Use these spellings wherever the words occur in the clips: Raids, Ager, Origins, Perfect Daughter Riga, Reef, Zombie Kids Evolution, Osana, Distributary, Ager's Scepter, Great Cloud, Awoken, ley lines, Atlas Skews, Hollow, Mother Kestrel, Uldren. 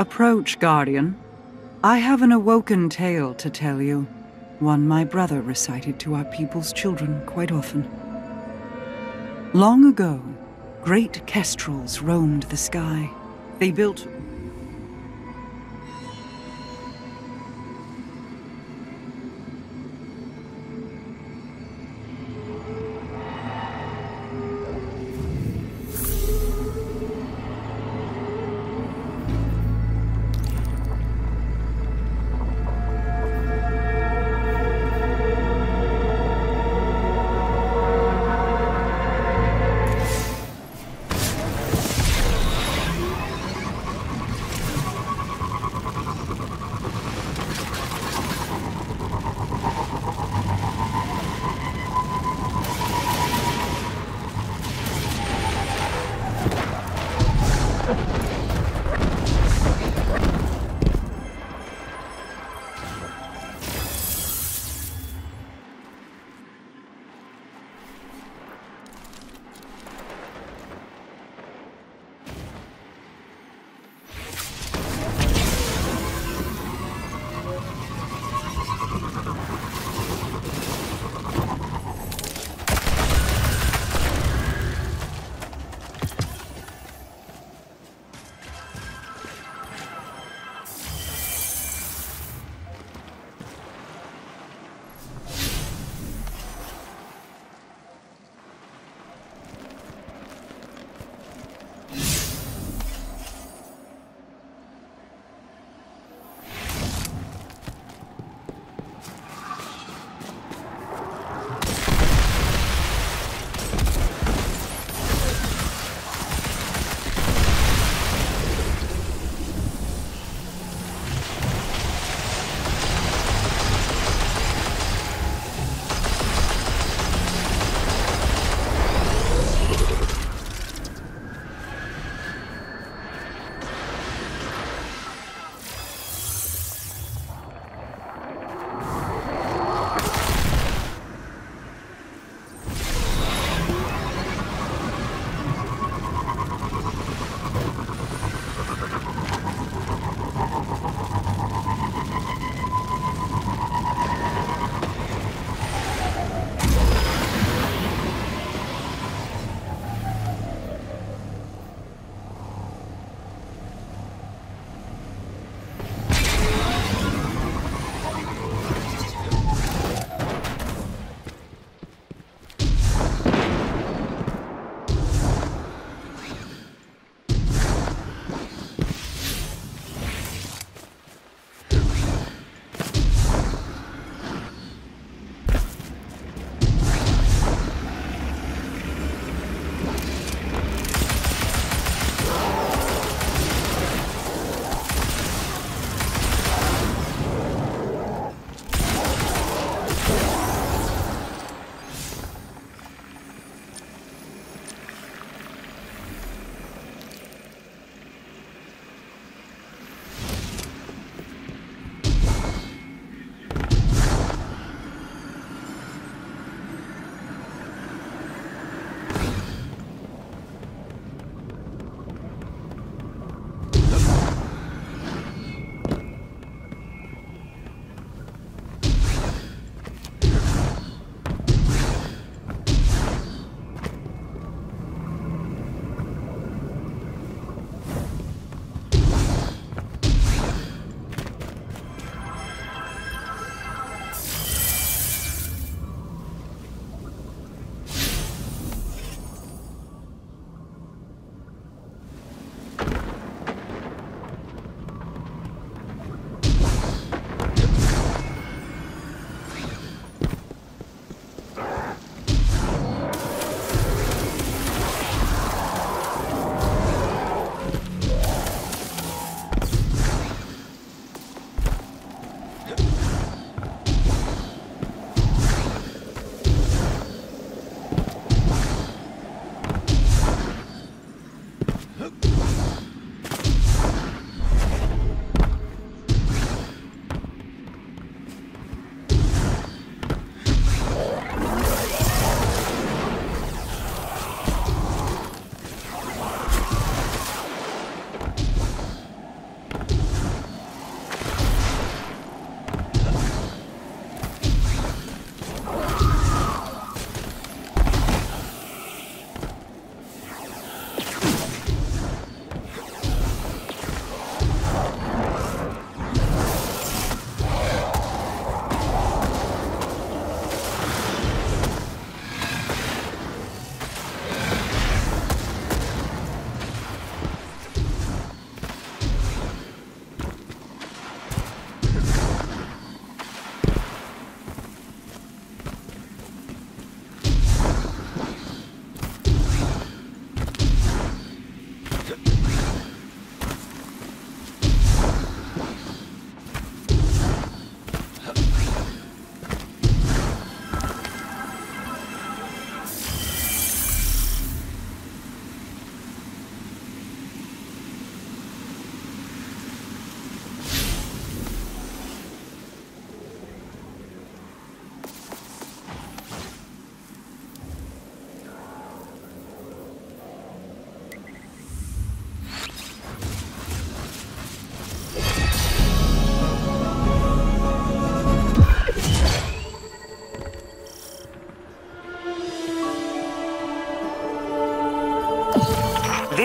Approach, Guardian. I have an Awoken tale to tell you. One my brother recited to our people's children quite often. Long ago, great kestrels roamed the sky. They built...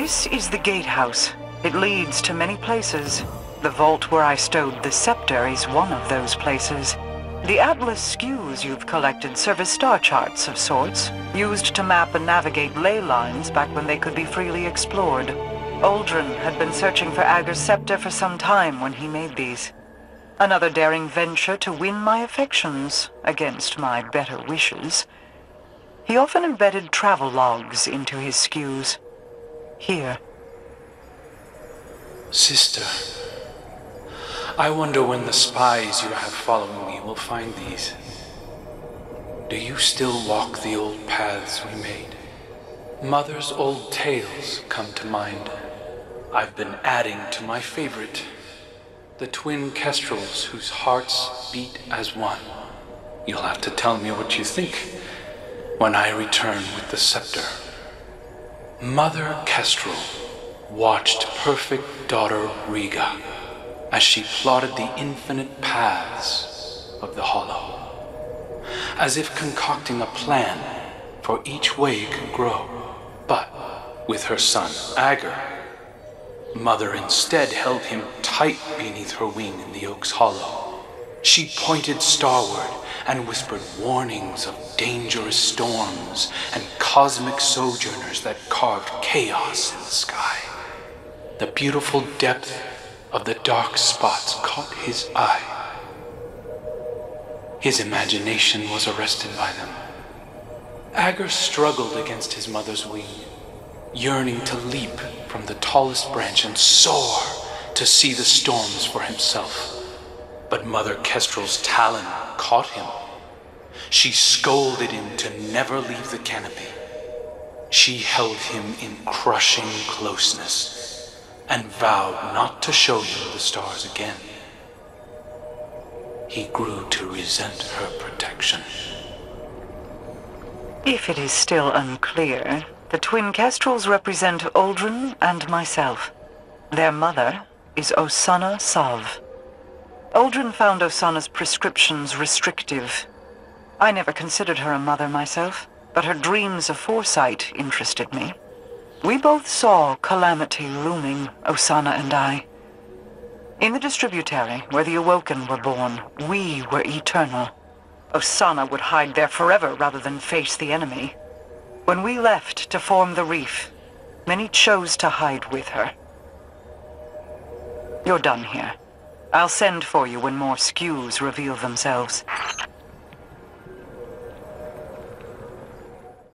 This is the gatehouse. It leads to many places. The vault where I stowed the scepter is one of those places. The Atlas Skews you've collected serve as star charts of sorts, used to map and navigate ley lines back when they could be freely explored. Uldren had been searching for Ager's Scepter for some time when he made these. Another daring venture to win my affections, against my better wishes. He often embedded travel logs into his skews. Here. Sister, I wonder when the spies you have following me will find these. Do you still walk the old paths we made? Mother's old tales come to mind. I've been adding to my favorite, the twin kestrels whose hearts beat as one. You'll have to tell me what you think when I return with the scepter. Mother Kestrel watched Perfect Daughter Riga as she plotted the infinite paths of the Hollow, as if concocting a plan for each way it could grow. But with her son, Ager, Mother instead held him tight beneath her wing in the Oak's Hollow. She pointed starward and whispered warnings of dangerous storms and cosmic sojourners that carved chaos in the sky. The beautiful depth of the dark spots caught his eye. His imagination was arrested by them. Ager struggled against his mother's wing, yearning to leap from the tallest branch and soar to see the storms for himself. But Mother Kestrel's talon caught him. She scolded him to never leave the canopy. She held him in crushing closeness and vowed not to show him the stars again. He grew to resent her protection. If it is still unclear, the twin kestrels represent Uldren and myself. Their mother is Osana Sov. Uldren found Osana's prescriptions restrictive. I never considered her a mother myself, but her dreams of foresight interested me. We both saw calamity looming, Osana and I. In the Distributary, where the Awoken were born, we were eternal. Osana would hide there forever rather than face the enemy. When we left to form the Reef, many chose to hide with her. You're done here. I'll send for you when more skews reveal themselves.